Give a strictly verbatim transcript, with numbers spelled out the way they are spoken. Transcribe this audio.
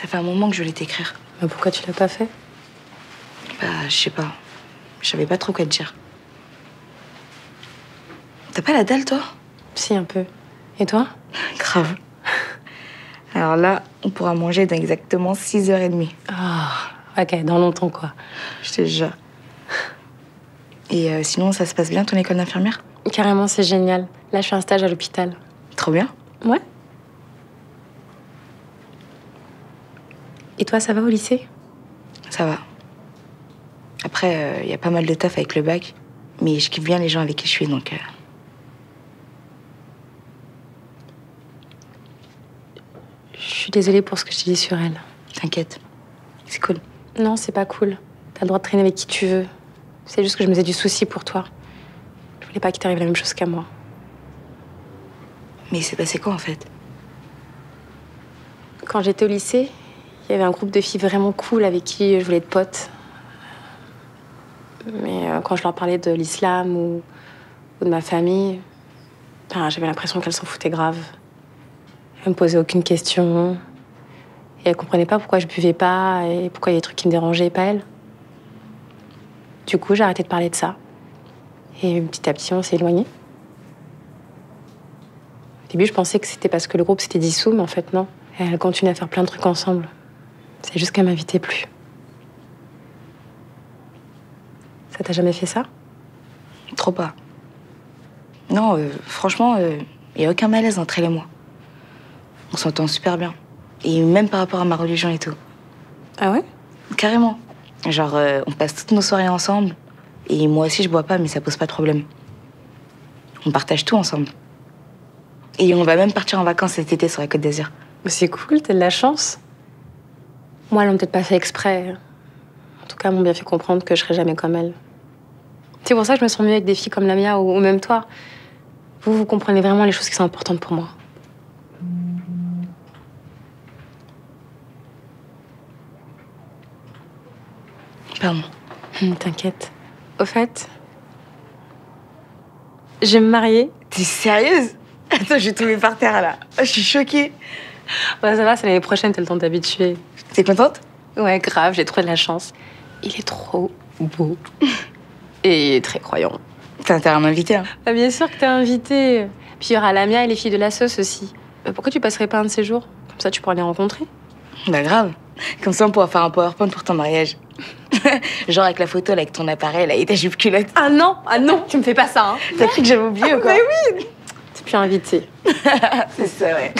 Ça fait un moment que je voulais t'écrire. Bah pourquoi tu l'as pas fait? Bah, je sais pas. Je savais pas trop quoi te dire. T'as pas la dalle, toi? Si, un peu. Et toi? Grave. Alors là, on pourra manger dans exactement six heures trente. Oh, ok, dans longtemps, quoi. Je te jure. Et euh, sinon, ça se passe bien, ton école d'infirmière? Carrément, c'est génial. Là, je fais un stage à l'hôpital. Trop bien. Ouais. Et toi, ça va au lycée? Ça va. Après, il euh, y a pas mal de taf avec le bac, mais je kiffe bien les gens avec qui je suis, donc... Euh... Je suis désolée pour ce que je t'ai dit sur elle. T'inquiète, c'est cool. Non, c'est pas cool. T'as le droit de traîner avec qui tu veux. C'est juste que je me faisais du souci pour toi. Je voulais pas qu'il t'arrive la même chose qu'à moi. Mais c'est passé quoi, en fait? Quand j'étais au lycée, il y avait un groupe de filles vraiment cool avec qui je voulais être pote. Mais quand je leur parlais de l'islam ou, ou de ma famille, ben, j'avais l'impression qu'elles s'en foutaient grave. Elles me posaient aucune question. Et elles comprenaient pas pourquoi je buvais pas et pourquoi il y avait des trucs qui me dérangeaient et pas elles. Du coup, j'ai arrêté de parler de ça. Et petit à petit, on s'est éloigné. Au début, je pensais que c'était parce que le groupe s'était dissous, mais en fait, non. Elles continuaient à faire plein de trucs ensemble. C'est juste qu'elles m'invitaient plus. Ça t'a jamais fait ça? Trop pas. Non, euh, franchement, il euh, n'y a aucun malaise entre elle et moi. On s'entend super bien. Et même par rapport à ma religion et tout. Ah ouais? Carrément. Genre, euh, on passe toutes nos soirées ensemble. Et moi aussi, je bois pas, mais ça pose pas de problème. On partage tout ensemble. Et on va même partir en vacances cet été sur la Côte d'Azur. C'est cool, t'as de la chance. Moi, elles l'ont peut-être pas fait exprès. En tout cas, elles m'ont bien fait comprendre que je serai jamais comme elle. C'est pour ça que je me sens mieux avec des filles comme la mienne ou même toi. Vous, vous comprenez vraiment les choses qui sont importantes pour moi. Pardon. T'inquiète. Au fait, je vais me marier. T'es sérieuse? Attends, je vais tomber par terre, là. Je suis choquée. Ouais, ça va, c'est l'année prochaine, t'as le temps de t'habituer. T'es contente? Ouais, grave, j'ai trop de la chance. Il est trop beau. Et il est très croyant. T'as intérêt à m'inviter, hein? Bah, bien sûr que t'es invitée. Puis il y aura Lamia et les filles de la sauce aussi. Bah, pourquoi tu passerais pas un de ces jours? Comme ça, tu pourras les rencontrer. Bah, grave. Comme ça, on pourra faire un PowerPoint pour ton mariage. Genre avec la photo, là, avec ton appareil, là, et ta jupe culotte. Ah non, ah non, tu me fais pas ça, hein. T'as cru que j'avais oublié, ah, ou quoi? Mais oui. T'es plus invitée. C'est ça, ouais.